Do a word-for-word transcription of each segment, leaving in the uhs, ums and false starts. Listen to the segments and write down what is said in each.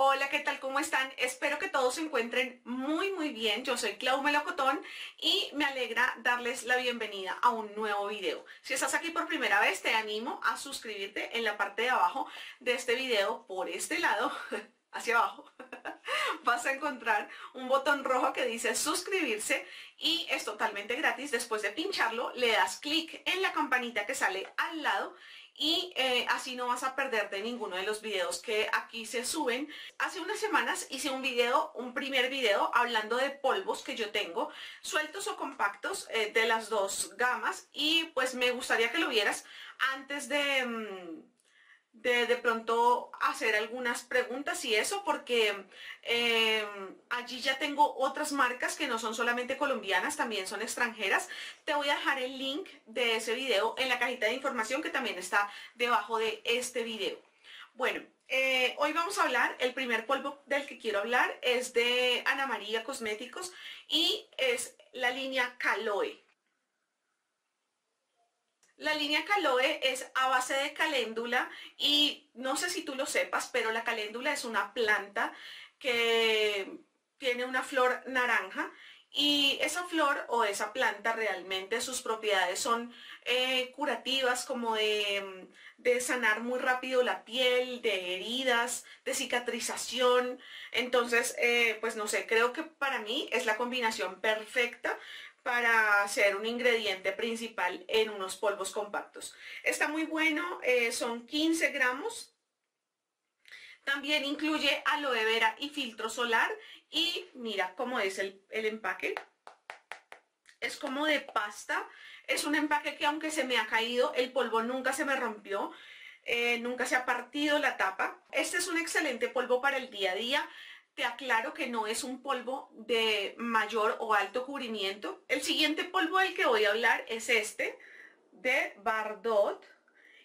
Hola, ¿qué tal? ¿Cómo están? Espero que todos se encuentren muy muy bien. Yo soy Clau Melocotón y me alegra darles la bienvenida a un nuevo video. Si estás aquí por primera vez, te animo a suscribirte en la parte de abajo de este video, por este lado, hacia abajo. Vas a encontrar un botón rojo que dice suscribirse y es totalmente gratis. Después de pincharlo, le das clic en la campanita que sale al lado y eh, así no vas a perderte ninguno de los videos que aquí se suben. Hace unas semanas hice un video, un primer video hablando de polvos que yo tengo, sueltos o compactos, eh, de las dos gamas, y pues me gustaría que lo vieras antes de... Mmm, De, de pronto hacer algunas preguntas y eso, porque eh, allí ya tengo otras marcas que no son solamente colombianas, también son extranjeras. Te voy a dejar el link de ese video en la cajita de información que también está debajo de este video. Bueno, eh, hoy vamos a hablar, el primer polvo del que quiero hablar es de Ana María Cosméticos y es la línea Kaloe. La línea Kaloe es a base de caléndula y no sé si tú lo sepas, pero la caléndula es una planta que tiene una flor naranja y esa flor o esa planta realmente sus propiedades son eh, curativas, como de, de sanar muy rápido la piel, de heridas, de cicatrización. Entonces, eh, pues no sé, creo que para mí es la combinación perfecta para ser un ingrediente principal en unos polvos compactos. Está muy bueno, eh, son quince gramos. También incluye aloe vera y filtro solar. Y mira cómo es el, el empaque. Es como de pasta. Es un empaque que, aunque se me ha caído, el polvo nunca se me rompió. Eh, nunca se ha partido la tapa. Este es un excelente polvo para el día a día. Te aclaro que no es un polvo de mayor o alto cubrimiento. El siguiente polvo del que voy a hablar es este, de Bardot.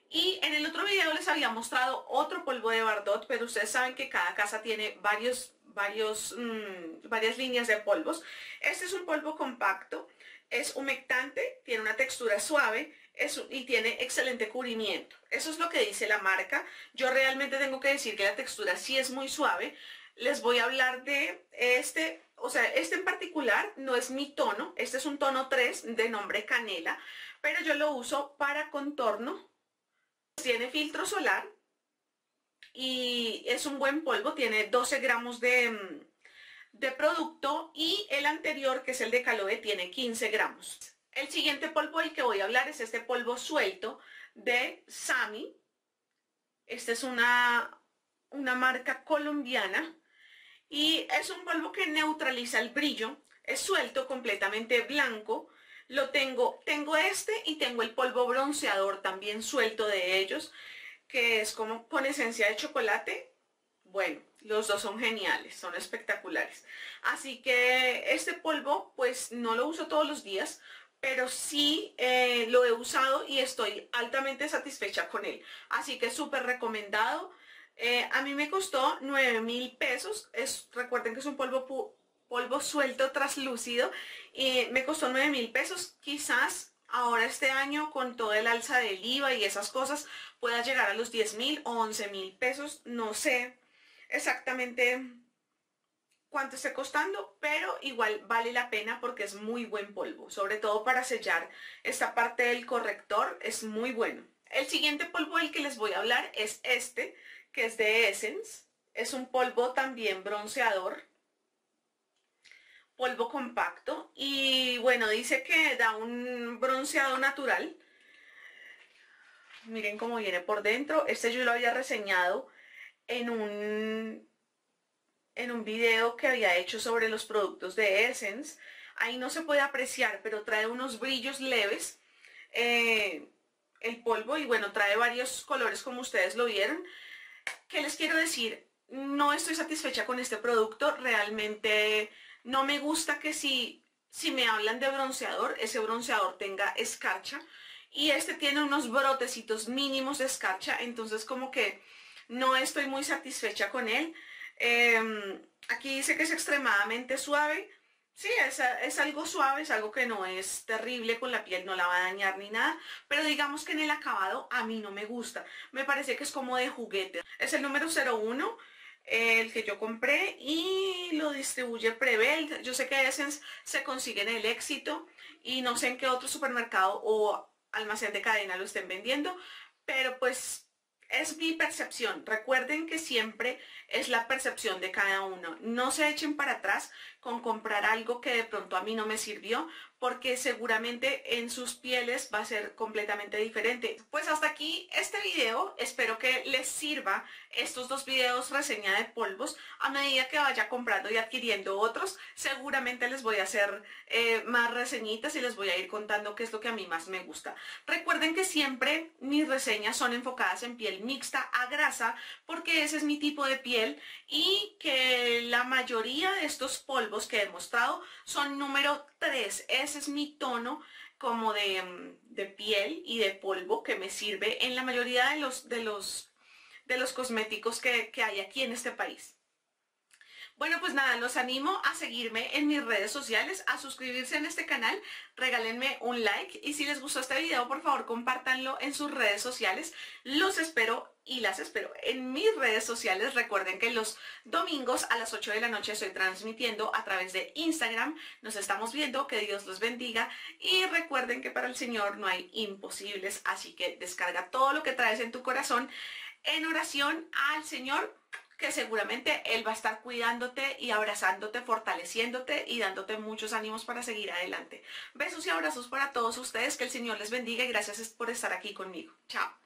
Y en el otro video les había mostrado otro polvo de Bardot, pero ustedes saben que cada casa tiene varios, varios, mmm, varias líneas de polvos. Este es un polvo compacto, es humectante, tiene una textura suave, Es, y tiene excelente cubrimiento. Eso es lo que dice la marca. Yo realmente tengo que decir que la textura sí es muy suave. Les voy a hablar de este, o sea, este en particular no es mi tono. Este es un tono tres de nombre canela, pero yo lo uso para contorno. Tiene filtro solar y es un buen polvo. Tiene doce gramos de, de producto y el anterior, que es el de Kaloe, tiene quince gramos. El siguiente polvo del que voy a hablar es este polvo suelto de Sami. Esta es una, una marca colombiana y es un polvo que neutraliza el brillo. Es suelto, completamente blanco. Lo tengo, tengo este y tengo el polvo bronceador también suelto de ellos, que es como con esencia de chocolate. Bueno, los dos son geniales, son espectaculares. Así que este polvo pues no lo uso todos los días, pero sí eh, lo he usado y estoy altamente satisfecha con él. Así que súper recomendado. Eh, a mí me costó nueve mil pesos. Es, recuerden que es un polvo, polvo suelto traslúcido. Eh, me costó nueve mil pesos. Quizás ahora este año, con todo el alza del I V A y esas cosas, pueda llegar a los diez mil o once mil pesos. No sé exactamente cuánto esté costando, pero igual vale la pena porque es muy buen polvo, sobre todo para sellar esta parte del corrector, es muy bueno. El siguiente polvo del que les voy a hablar es este, que es de Essence. Es un polvo también bronceador, polvo compacto, y bueno, dice que da un bronceado natural. Miren cómo viene por dentro. Este yo lo había reseñado en un... en un video que había hecho sobre los productos de Essence. Ahí no se puede apreciar, pero trae unos brillos leves eh, el polvo, y bueno, trae varios colores, como ustedes lo vieron. ¿Qué les quiero decir? No estoy satisfecha con este producto, realmente no me gusta que si, si me hablan de bronceador, ese bronceador tenga escarcha, y este tiene unos brotecitos mínimos de escarcha, entonces como que no estoy muy satisfecha con él. Eh, aquí dice que es extremadamente suave. Sí, es, es algo suave, es algo que no es terrible con la piel, no la va a dañar ni nada, pero digamos que en el acabado a mí no me gusta, me parece que es como de juguete. Es el número cero uno, el que yo compré, y lo distribuye Prevel. Yo sé que Essence se consigue en El Éxito y no sé en qué otro supermercado o almacén de cadena lo estén vendiendo, pero pues es mi percepción. Recuerden que siempre es la percepción de cada uno. No se echen para atrás con comprar algo que de pronto a mí no me sirvió, porque seguramente en sus pieles va a ser completamente diferente. Pues hasta aquí este video. Espero que les sirva estos dos videos reseña de polvos. A medida que vaya comprando y adquiriendo otros, seguramente les voy a hacer eh, más reseñitas y les voy a ir contando qué es lo que a mí más me gusta. Recuerden que siempre mis reseñas son enfocadas en piel mixta a grasa, porque ese es mi tipo de piel, y que la mayoría de estos polvos que he mostrado son número tres. Ese es mi tono como de, de piel y de polvo que me sirve en la mayoría de los, de los, de los cosméticos que, que hay aquí en este país. Bueno, pues nada, los animo a seguirme en mis redes sociales, a suscribirse en este canal, regálenme un like, y si les gustó este video, por favor, compártanlo en sus redes sociales. Los espero y las espero en mis redes sociales. Recuerden que los domingos a las ocho de la noche estoy transmitiendo a través de Instagram. Nos estamos viendo, que Dios los bendiga, y recuerden que para el Señor no hay imposibles, así que descarga todo lo que traes en tu corazón en oración al Señor, que seguramente Él va a estar cuidándote y abrazándote, fortaleciéndote y dándote muchos ánimos para seguir adelante. Besos y abrazos para todos ustedes, que el Señor les bendiga, y gracias por estar aquí conmigo. Chao.